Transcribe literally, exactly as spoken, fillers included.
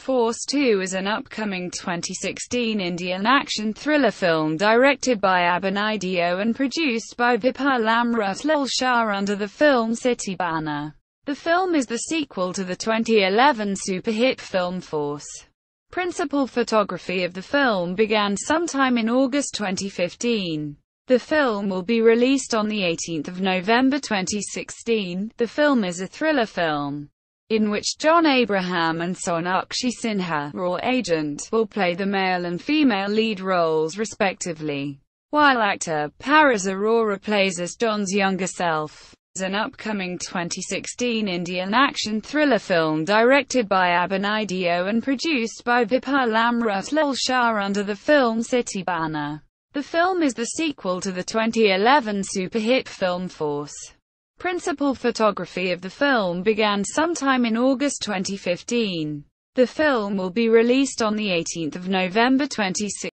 Force two is an upcoming twenty sixteen Indian action thriller film directed by Abhinay Deo and produced by Vipul Amrutlal Shah under the Film City banner. The film is the sequel to the twenty eleven super hit film Force. Principal photography of the film began sometime in August twenty fifteen. The film will be released on the eighteenth of November twenty sixteen. The film is a thriller film in which John Abraham and Sonakshi Sinha, RAW agent, will play the male and female lead roles respectively, while actor Paras Arora plays as John's younger self. An upcoming twenty sixteen Indian action thriller film directed by Abhinay Deo and produced by Vipul Amrutlal Shah under the Film City banner. The film is the sequel to the twenty eleven super hit film Force. Principal photography of the film began sometime in August twenty fifteen. The film will be released on the eighteenth of November twenty sixteen.